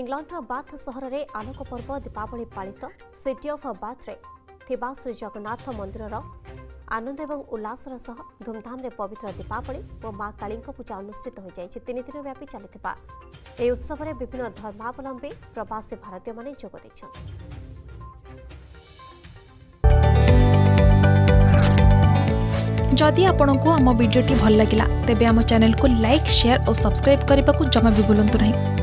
England bath सहर में आलोक पर्व दीपावली पालित। सिटी ऑफ बाथ में श्री जगन्नाथ मंदिर आनंद और उल्लासर सह धूमधाम रे पवित्र दीपावली और मां काली पूजा अनुष्ठित हो तीन दिन व्यापी चली उत्सव में विभिन्न धर्मावलंबी प्रवासी भारतीय माने जोग देछन। जदि आपंक आम भिडी भल लगा तेब आम चैनल को लाइक, शेयर और सब्सक्राइब करने को जमा भी भूलु नहीं।